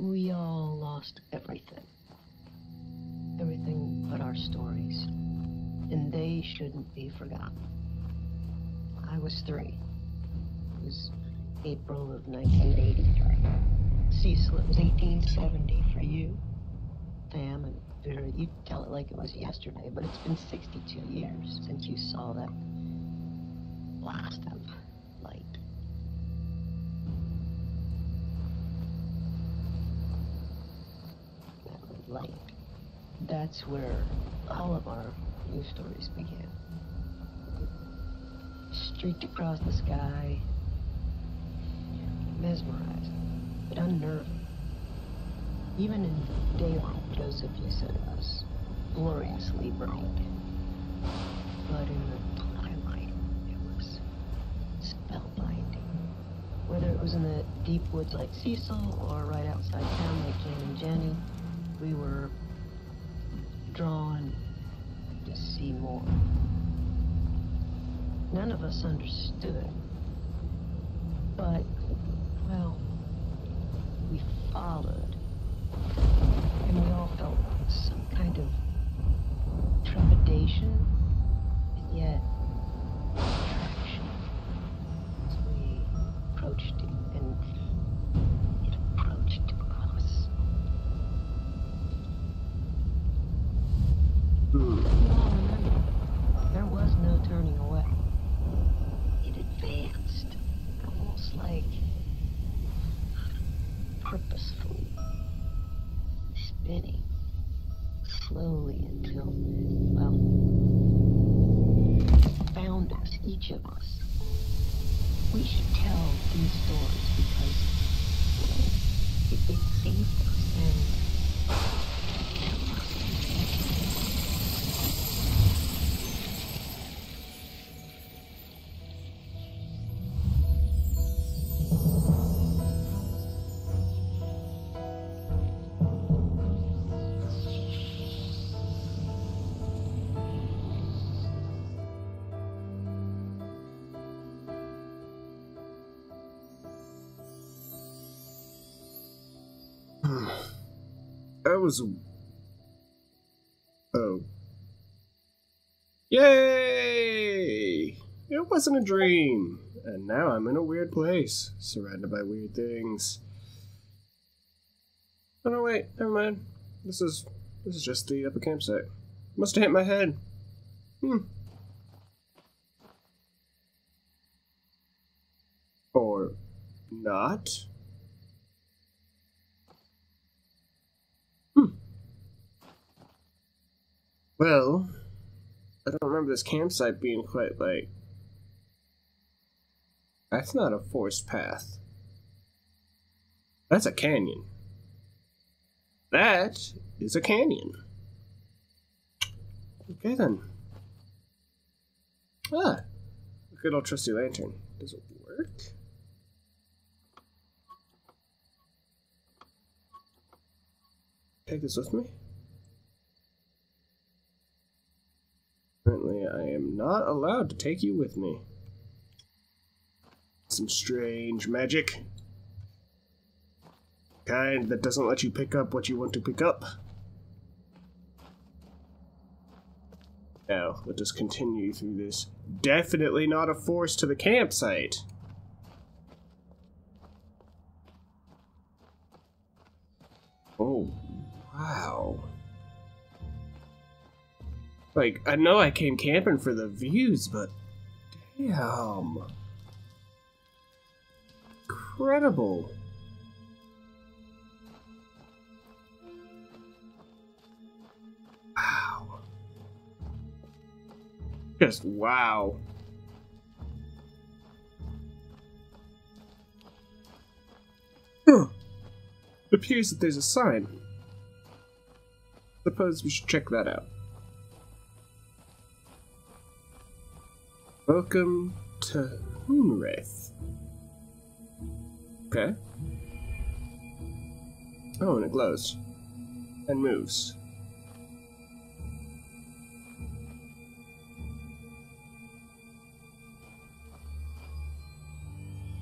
We all lost everything. Everything but our stories. And they shouldn't be forgotten. I was 3. It was April of 1983. Cecil, it was 1870 for you. Pam and Vera, you tell it like it was yesterday, but it's been 62 years since you saw that blast of light. That light. That's where all of our new stories began. Streaked across the sky, mesmerizing, but unnerving. Even in daylight, Josef, you said it was gloriously bright. But in the twilight, it was spellbinding. Whether it was in the deep woods like Cecil, or right outside town like Jan and Jenny, we were drawn to see more. None of us understood, but, well, we followed, and we all felt some kind of trepidation, and yet attraction as we approached it, and it approached us. You all remember, there was no turning away. Advanced, almost like purposefully spinning slowly until, well, found us, each of us. We should tell these stories because it saved us and helped us. Oh. Yay! It wasn't a dream. And now I'm in a weird place, surrounded by weird things. Oh no, wait, never mind. This is just the upper campsite. Must have hit my head. Or not. Well, I don't remember this campsite being quite like... That's not a forest path. That's a canyon. That is a canyon. Okay then. Ah, a good old trusty lantern. Does it work? Take this with me. Apparently, I am not allowed to take you with me. Some strange magic. Kind that doesn't let you pick up what you want to pick up. Now, let us continue through this. Definitely not a force to the campsite. Oh, wow. Like, I know I came camping for the views, but damn. Incredible. Wow. Just wow. It appears that there's a sign. Suppose we should check that out. Welcome to Hunrath. Okay. Oh, and it glows. And moves.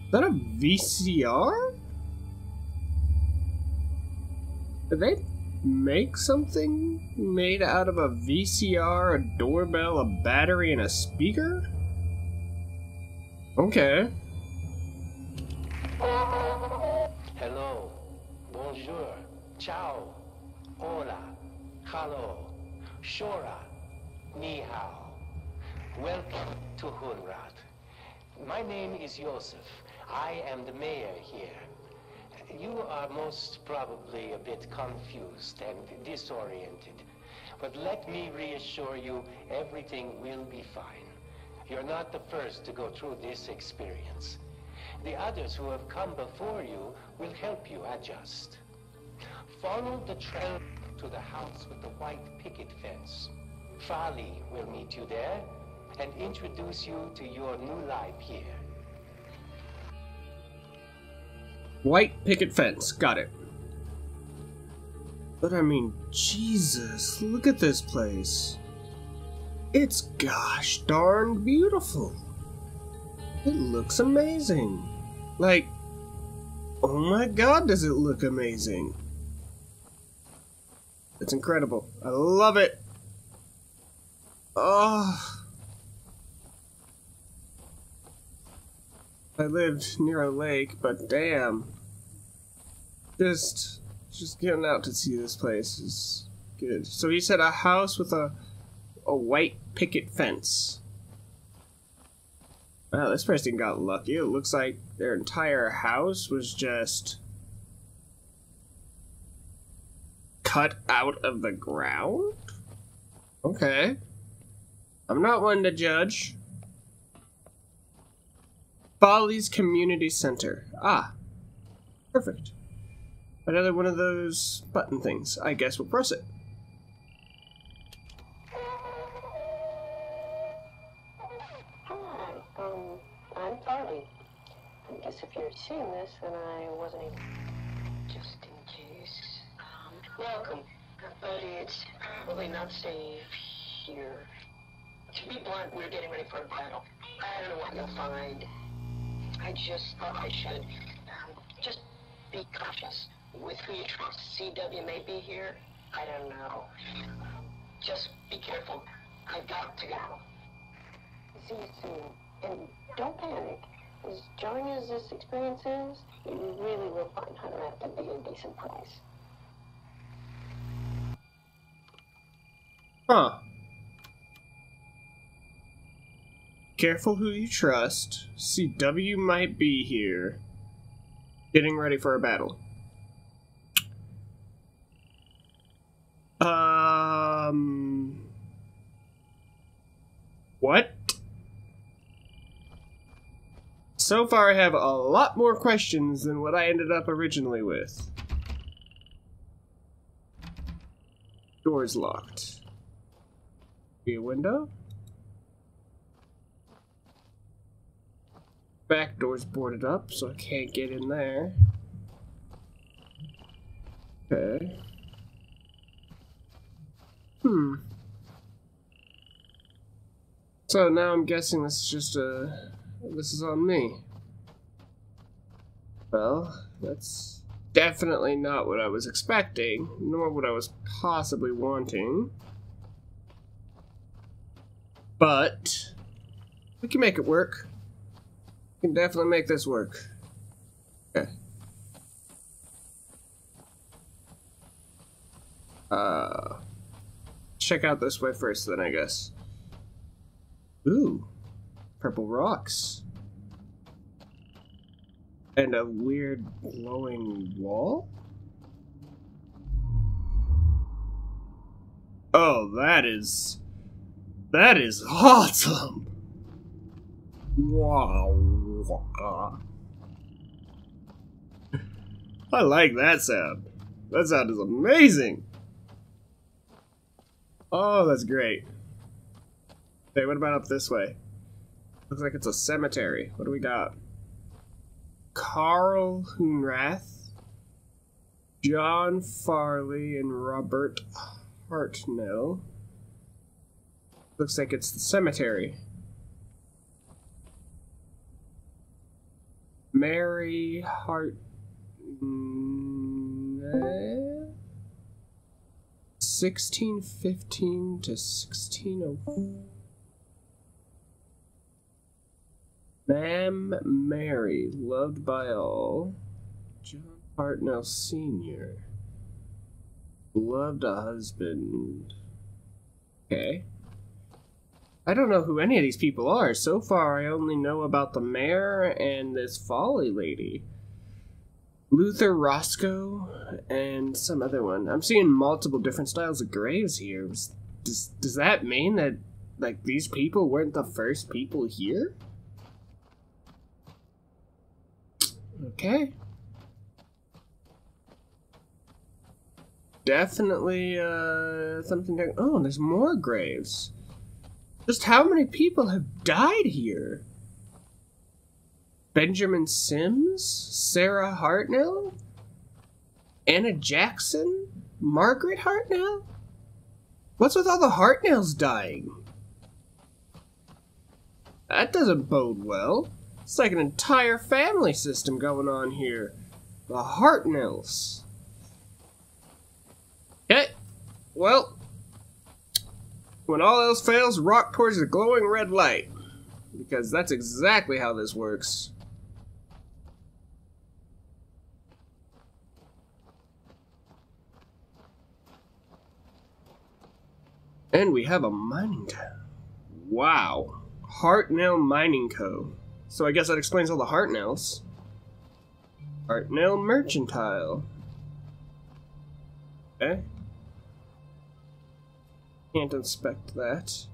Is that a VCR? Did they make something made out of a VCR, a doorbell, a battery, and a speaker? Okay. Hello. Bonjour. Ciao. Hola. Hello. Shora. Ni hao. Welcome to Hunrath. My name is Josef. I am the mayor here. You are most probably a bit confused and disoriented, but let me reassure you, everything will be fine. You're not the first to go through this experience. The others who have come before you will help you adjust. Follow the trail to the house with the white picket fence. Farley will meet you there and introduce you to your new life here. White picket fence. Got it. But I mean, Jesus, look at this place. It's gosh darn beautiful. It looks amazing. Like, oh my god, does it look amazing. It's incredible. I love it. Oh. I lived near a lake, but damn. Just getting out to see this place is good. So he said a house with a white picket fence. Wow, this person got lucky. It looks like their entire house was just cut out of the ground? Okay. I'm not one to judge. Farley's Community Center. Ah, perfect. Another one of those button things. I guess we'll press it. Hi, I'm Farley. I guess if you're seeing this, then I wasn't even... Just in case. Welcome, but it's probably not safe here. To be blunt, we're getting ready for a battle. I don't know what you'll find. I just thought I should just be cautious with who you trust. CW may be here. I don't know. Just be careful. I've got to go. See you soon. And don't panic. As jarring as this experience is, you really will find Hunrath to be a decent place. Huh. Careful who you trust. CW might be here. Getting ready for a battle. What? So far I have a lot more questions than what I ended up originally with. Door's locked. Be a window? Back door's boarded up, so I can't get in there. Okay. So now I'm guessing this is just this is on me. Well, that's definitely not what I was expecting, nor what I was possibly wanting. But we can make it work. Can definitely make this work. Okay. Check out this way first then, I guess. Ooh. Purple rocks. And a weird glowing wall? Oh, that is awesome! Wow. I like that sound. That sound is amazing. Oh, that's great. Hey, what about up this way? Looks like it's a cemetery. What do we got? Carl Hunrath, John Farley, and Robert Hartnell. Looks like it's the cemetery. Mary Hartnell? 1615 to 1604. Ma'am Mary, loved by all. John Hartnell Sr. loved a husband. Okay. I don't know who any of these people are. So far, I only know about the mayor and this Folly lady. Luther Roscoe and some other one. I'm seeing multiple different styles of graves here. Does that mean that, like, these people weren't the first people here? Okay. Definitely, something there. Oh, there's more graves. Just how many people have died here? Benjamin Sims? Sarah Hartnell? Anna Jackson? Margaret Hartnell? What's with all the Hartnells dying? That doesn't bode well. It's like an entire family system going on here. The Hartnells. Okay. Well. When all else fails, rock towards the glowing red light. Because that's exactly how this works. And we have a mining town. Wow. Hartnell Mining Co. So I guess that explains all the Hartnells. Hartnell Merchantile. Okay. Can't inspect that.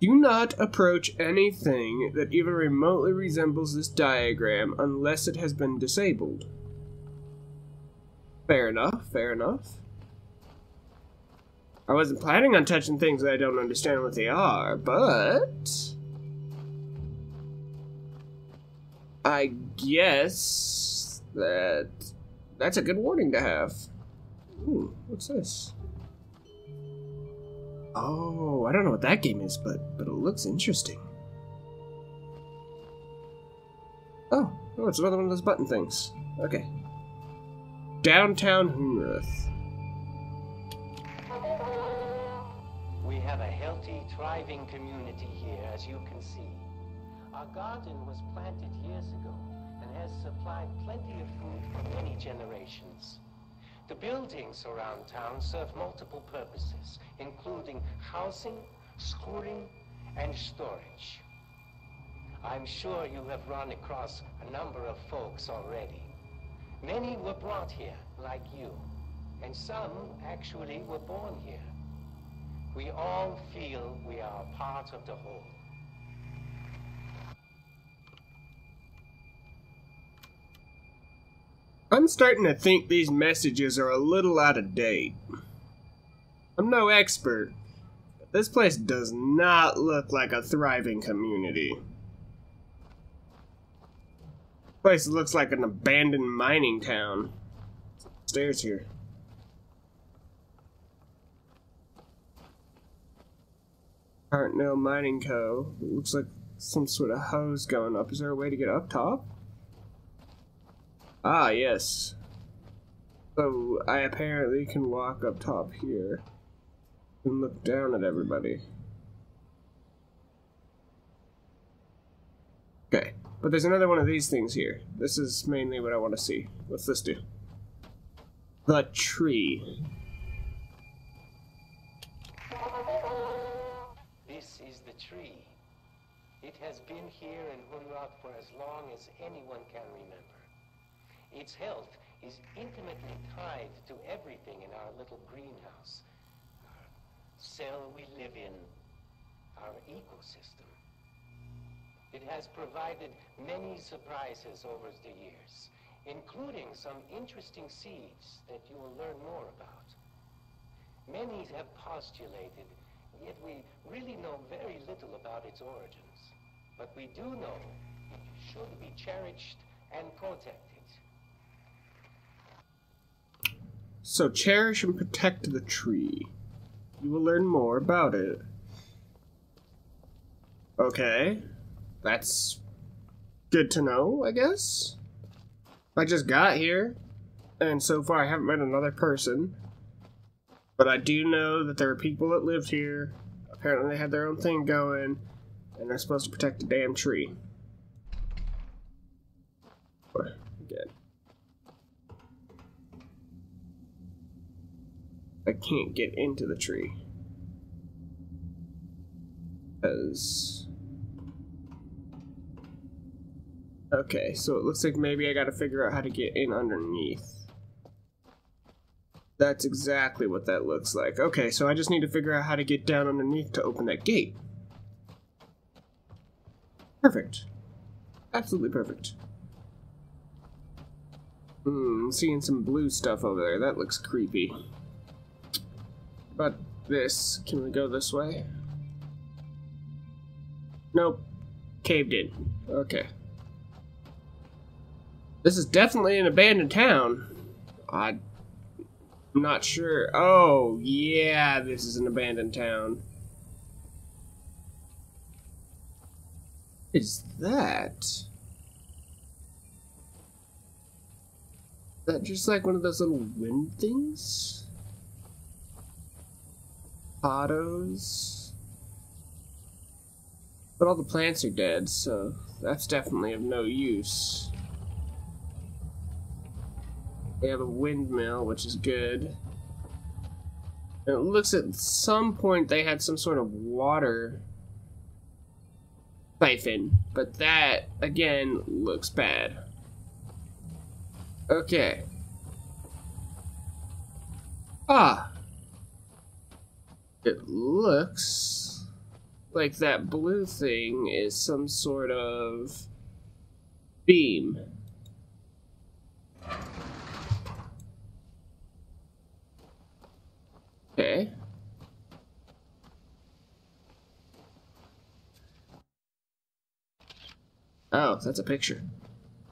Do not approach anything that even remotely resembles this diagram unless it has been disabled. Fair enough, fair enough. I wasn't planning on touching things that I don't understand what they are, but... I guess that... that's a good warning to have. Ooh, what's this? Oh, I don't know what that game is, but it looks interesting. Oh, it's another one of those button things. Okay. Downtown Hunrath. We have a healthy, thriving community here, as you can see. Our garden was planted years ago and has supplied plenty of food for many generations. The buildings around town serve multiple purposes, including housing, schooling, and storage. I'm sure you have run across a number of folks already. Many were brought here, like you, and some actually were born here. We all feel we are a part of the whole. I'm starting to think these messages are a little out of date. I'm no expert, but this place does not look like a thriving community. This place looks like an abandoned mining town. Stairs here. Hartnell Mining Co. It looks like some sort of hose going up. Is there a way to get up top? Ah, yes. So, I apparently can walk up top here and look down at everybody. Okay, but there's another one of these things here. This is mainly what I want to see. What's this do? The tree. This is the tree. It has been here in Hunrath for as long as anyone can remember. Its health is intimately tied to everything in our little greenhouse, our cell we live in, our ecosystem. It has provided many surprises over the years, including some interesting seeds that you will learn more about. Many have postulated, yet we really know very little about its origins. But we do know it should be cherished and protected. So cherish and protect the tree. You will learn more about it. Okay. That's good to know, I guess. I just got here, and so far I haven't met another person. But I do know that there are people that lived here. Apparently they had their own thing going, and they're supposed to protect the damn tree. Or, again. I can't get into the tree. Because... okay, so it looks like maybe I gotta figure out how to get in underneath. That's exactly what that looks like. Okay, so I just need to figure out how to get down underneath to open that gate. Perfect. Absolutely perfect. Hmm, seeing some blue stuff over there. That looks creepy. But this, can we go this way? Nope. Caved in. Okay. This is definitely an abandoned town. I'm not sure. Oh, yeah, this is an abandoned town. What is that? Is that just like one of those little wind things? Potatoes. But all the plants are dead, so that's definitely of no use. They have a windmill, which is good. And it looks at some point they had some sort of water siphon, but that, again, looks bad. Okay. Ah. It looks like that blue thing is some sort of beam. Okay. Oh, that's a picture.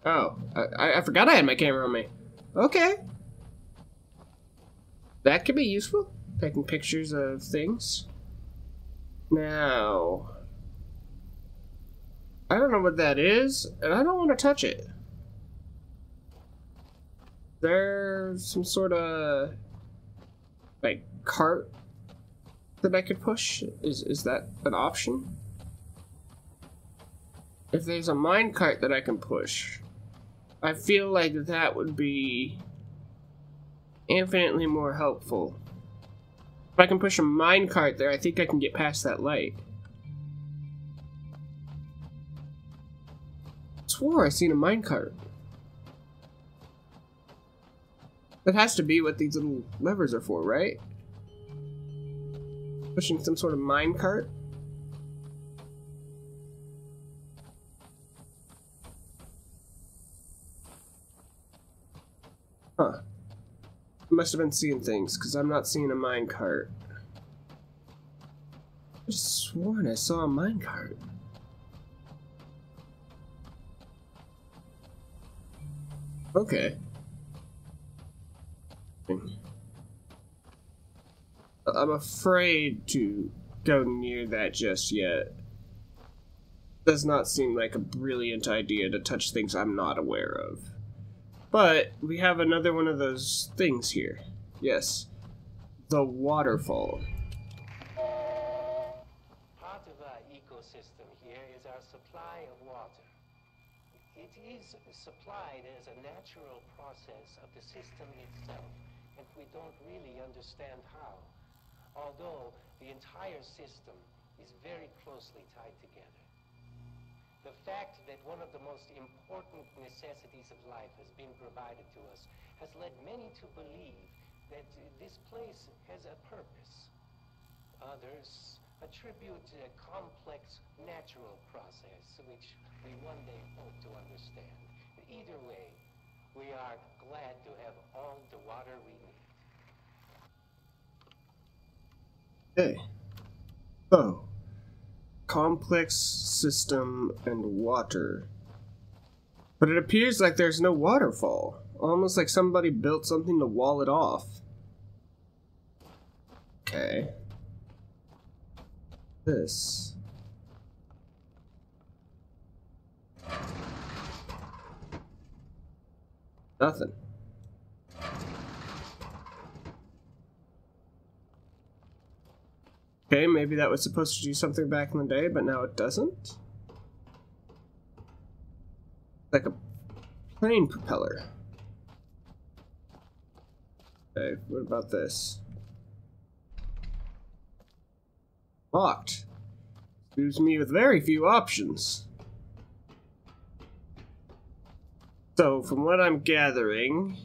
Oh, I forgot I had my camera on me. Okay. That could be useful, taking pictures of things. Now, I don't know what that is, and I don't want to touch it. There's some sort of, like, cart that I could push? Is that an option? If there's a mine cart that I can push, I feel like that would be infinitely more helpful. If I can push a mine cart there, I think I can get past that light. Swore I seen a mine cart. That has to be what these little levers are for, right? Pushing some sort of mine cart. Huh. I must have been seeing things, because I'm not seeing a mine cart. I just sworn I saw a mine cart. Okay. I'm afraid to go near that just yet. Does not seem like a brilliant idea to touch things I'm not aware of. But we have another one of those things here. Yes. The waterfall. Part of our ecosystem here is our supply of water. It is supplied as a natural process of the system itself, and we don't really understand how, although the entire system is very closely tied together. The fact that one of the most important necessities of life has been provided to us has led many to believe that this place has a purpose. Others attribute a complex natural process which we one day hope to understand. Either way, we are glad to have all the water we need. Okay. Oh. Complex system and water. But it appears like there's no waterfall. Almost like somebody built something to wall it off. Okay. This. Nothing. Okay, maybe that was supposed to do something back in the day, but now it doesn't. Like a plane propeller. Okay, what about this? Locked. Leaves me with very few options. So, from what I'm gathering,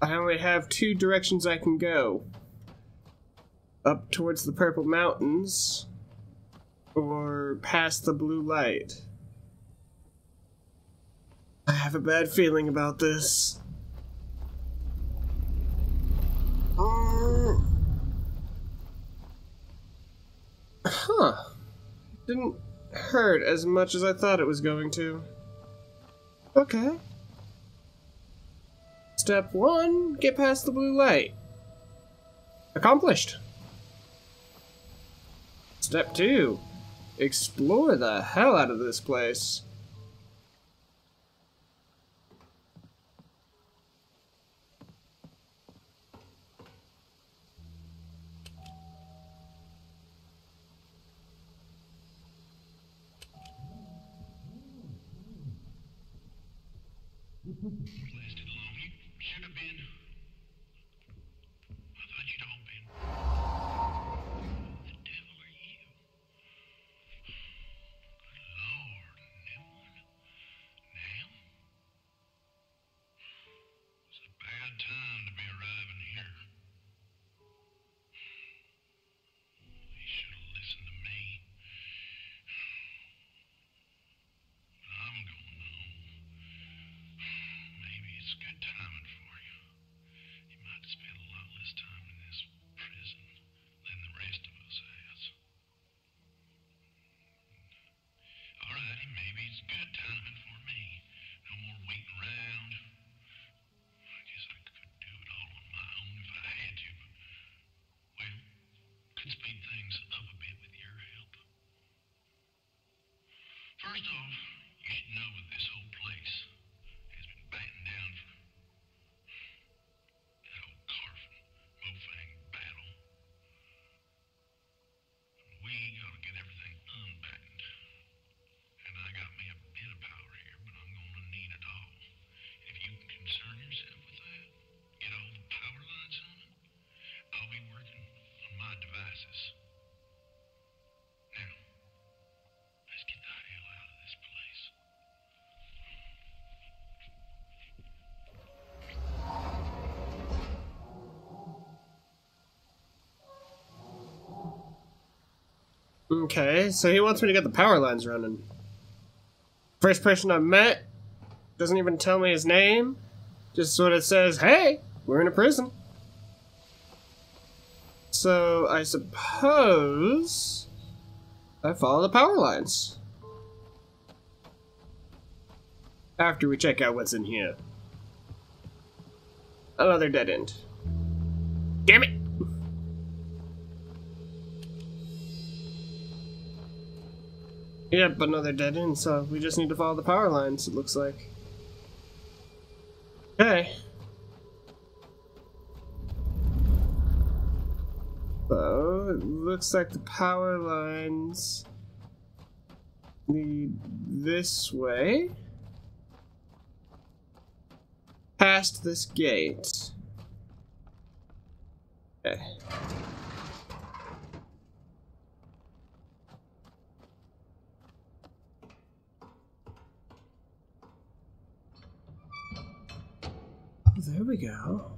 I only have two directions I can go. Up towards the Purple Mountains, or past the blue light. I have a bad feeling about this. Huh. Didn't hurt as much as I thought it was going to. Okay. Step one, get past the blue light. Accomplished. Step two, explore the hell out of this place. First off, you should know that this whole place has been battened down for that old Carfan-Mofang battle. We gotta get everything unbattened. And I got me a bit of power here, but I'm gonna need it all. If you can concern yourself with that, get all the power lines on it, I'll be working on my devices. Okay, so he wants me to get the power lines running. First person I met doesn't even tell me his name, just sort of says, hey, we're in a prison. So I suppose I follow the power lines. After we check out what's in here. Another dead end. Damn it! Yep, another dead end, so we just need to follow the power lines, it looks like. Okay. So, it looks like the power lines lead this way. Past this gate. Okay. There we go.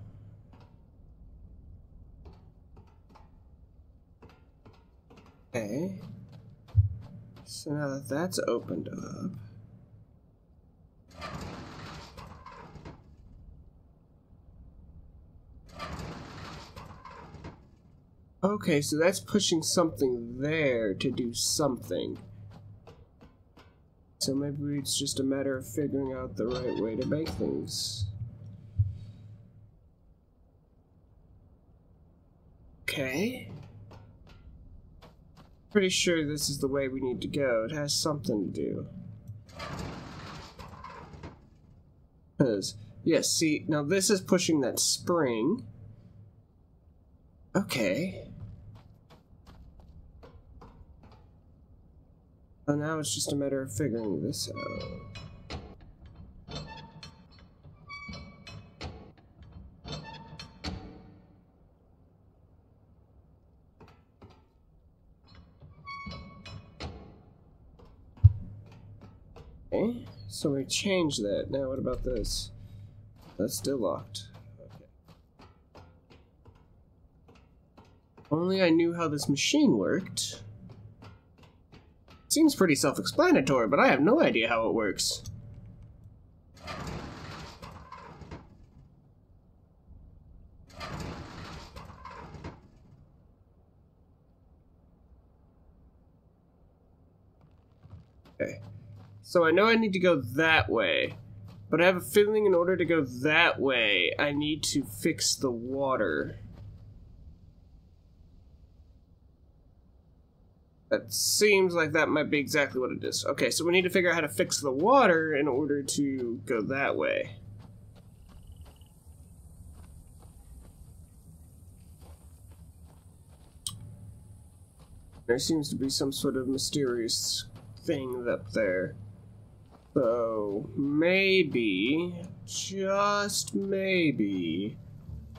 Okay. So now that that's opened up. Okay, so that's pushing something there to do something. So maybe it's just a matter of figuring out the right way to make things. Okay. Pretty sure this is the way we need to go. It has something to do. Because, yes, see, now this is pushing that spring. Okay. So now it's just a matter of figuring this out. Okay, so we changed that. Now what about this? That's still locked. Okay. Only I knew how this machine worked. Seems pretty self-explanatory, but I have no idea how it works. Okay. So I know I need to go that way, but I have a feeling in order to go that way, I need to fix the water. That seems like that might be exactly what it is. Okay, so we need to figure out how to fix the water in order to go that way. There seems to be some sort of mysterious thing up there. So maybe, just maybe,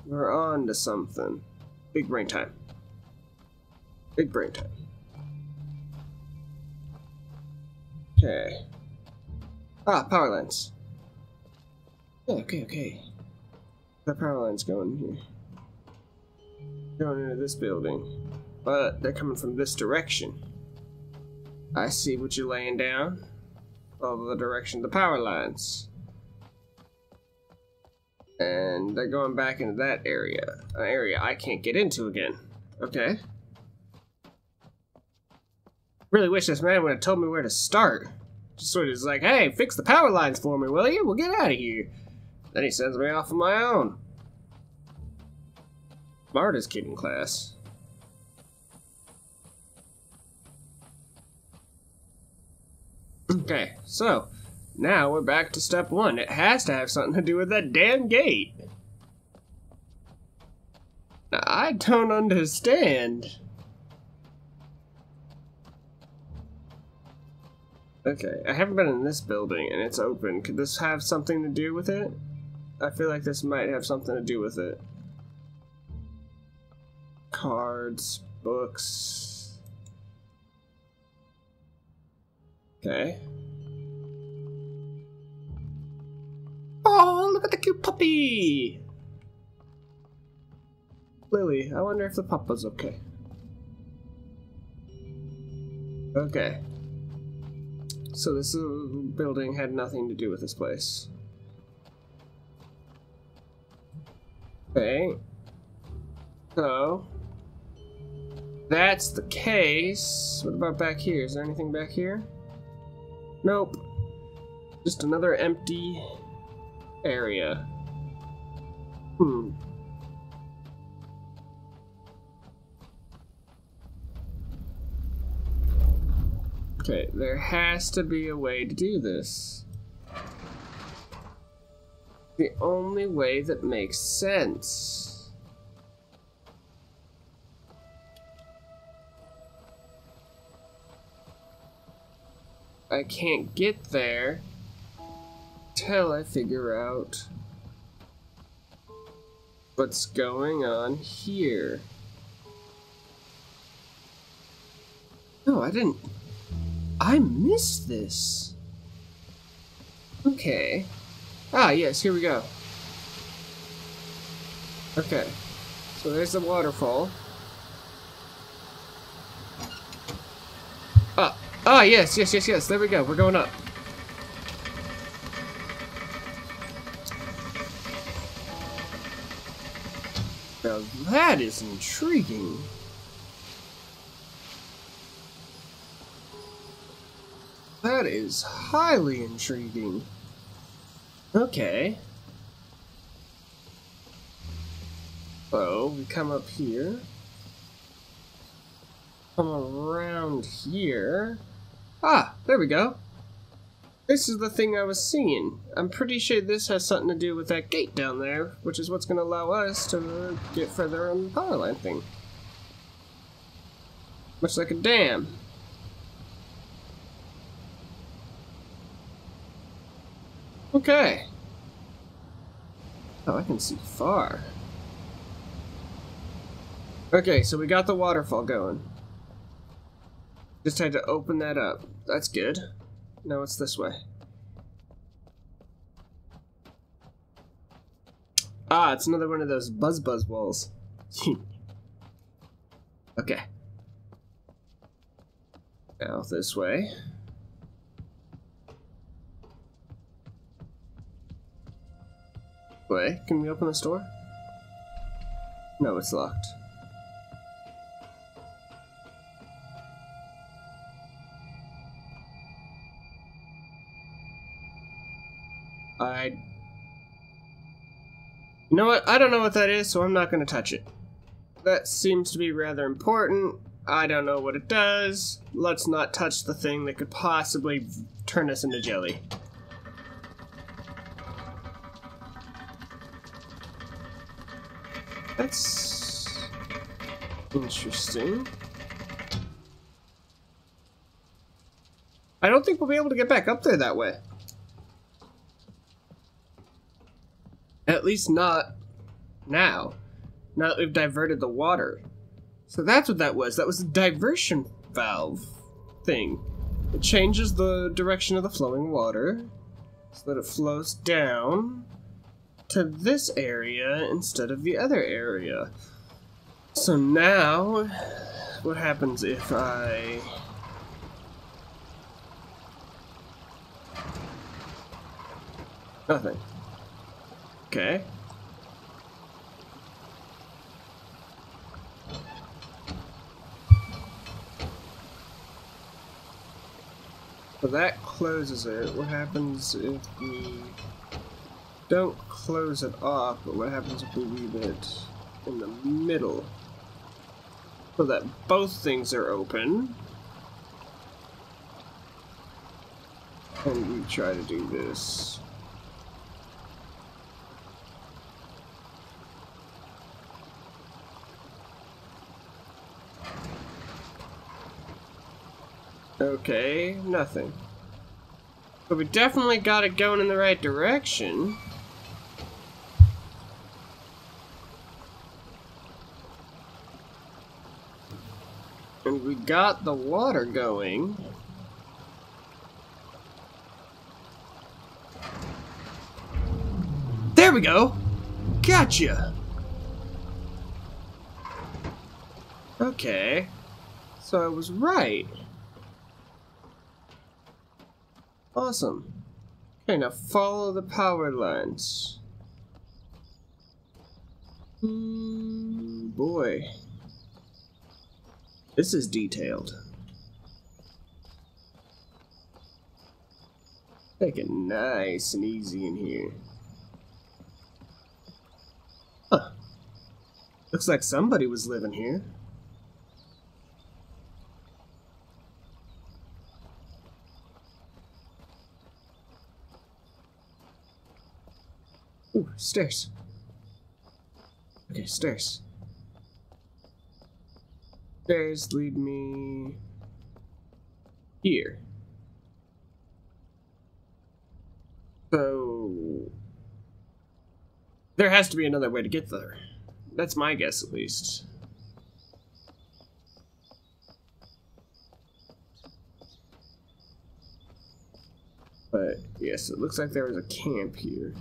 we're on to something. Big brain time. Big brain time. Okay. Ah, power lines. Oh, okay, okay. The power lines going here. Going into this building. But they're coming from this direction. I see what you're laying down. Follow the direction of the power lines. And they're going back into that area. An area I can't get into again. Okay. Really wish this man would have told me where to start. Just sort of just like, hey, fix the power lines for me, will you? We'll get out of here. Then he sends me off on my own. Smartest kid in class. Okay, so now we're back to step one. It has to have something to do with that damn gate. Now, I don't understand. Okay, I haven't been in this building and it's open. Could this have something to do with it? I feel like this might have something to do with it. Cards, books. Okay. Oh, look at the cute puppy! Lily, I wonder if the papa's okay. Okay. So this building had nothing to do with this place. Okay. So that's the case. What about back here? Is there anything back here? Nope. Just another empty area. Hmm. Okay, there has to be a way to do this. The only way that makes sense. I can't get there till I figure out what's going on here. No, I didn't. I missed this. Okay. Ah, yes, here we go. Okay. So there's the waterfall. Ah, yes, yes, yes, yes. There we go. We're going up. Now that is intriguing. That is highly intriguing. Okay. So, we come up here. Come around here. Ah, there we go. This is the thing I was seeing. I'm pretty sure this has something to do with that gate down there, which is what's going to allow us to get further on the power line thing. Much like a dam. Okay. Oh, I can see far. Okay, so we got the waterfall going. Just had to open that up. That's good. No, it's this way. Ah, it's another one of those buzz walls. Okay. Now this way. Wait, can we open this door? No, it's locked. You know what? I don't know what that is, so I'm not going to touch it. That seems to be rather important. I don't know what it does. Let's not touch the thing that could possibly turn us into jelly. That's interesting. I don't think we'll be able to get back up there that way. At least not now. Now that we've diverted the water. So that's what that was. That was the diversion valve thing. It changes the direction of the flowing water so that it flows down to this area instead of the other area. So now, what happens if I... Nothing. Okay. So that closes it. What happens if we don't close it off, but what happens if we leave it in the middle? So that both things are open. And we try to do this. Okay, nothing. But we definitely got it going in the right direction. And we got the water going. There we go! Gotcha! Okay. So I was right. Awesome. Okay, now follow the power lines. Boy. This is detailed. Take it nice and easy in here. Huh. Looks like somebody was living here. Ooh, stairs. Okay, stairs. Stairs lead me... here. So... there has to be another way to get there. That's my guess, at least. But, yes, it looks like there was a camp here.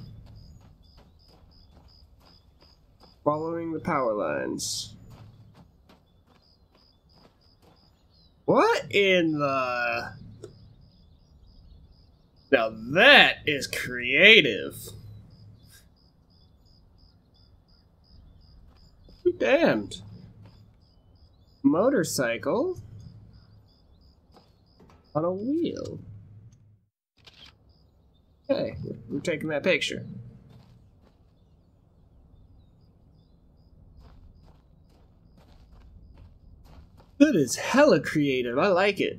Following the power lines. What in the... Now that is creative. Be damned. Motorcycle on a wheel. Okay, we're taking that picture. That is hella creative, I like it.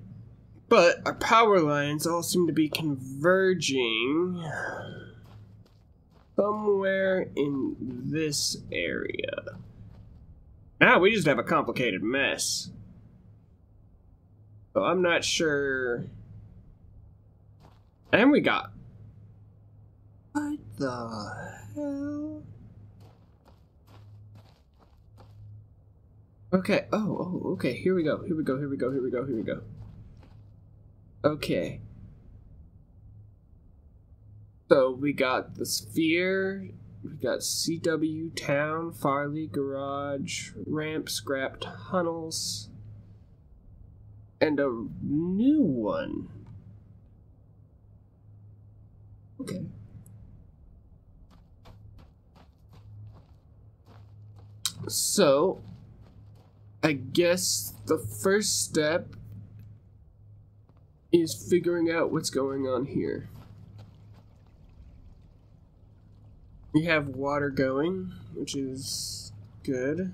But our power lines all seem to be converging somewhere in this area. Now we just have a complicated mess. So I'm not sure. And we got the hell? Okay, okay, here we go. Okay. So we got the sphere, we got CW, town, Farley, garage, ramp, scrap, tunnels, and a new one. Okay. So, I guess the first step is figuring out what's going on here. We have water going, which is good.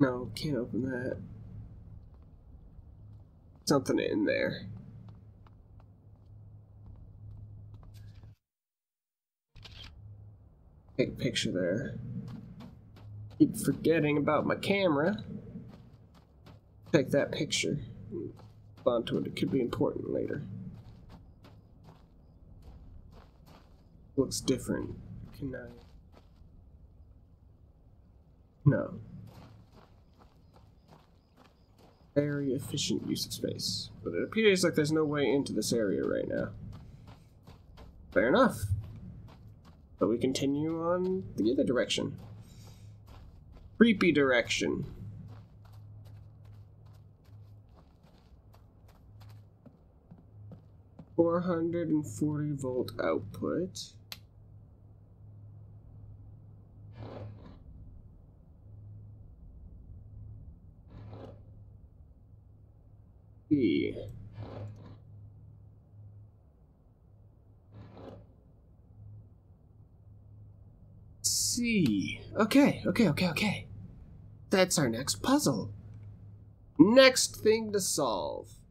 No, can't open that. Something in there. Take a picture there. Keep forgetting about my camera. Take that picture. Onto it. It could be important later. Looks different. Can I? No. Very efficient use of space, but it appears like there's no way into this area right now. Fair enough. But we continue on the other direction. Creepy direction. Four 440-volt output. C. Okay. That's our next puzzle. Next thing to solve.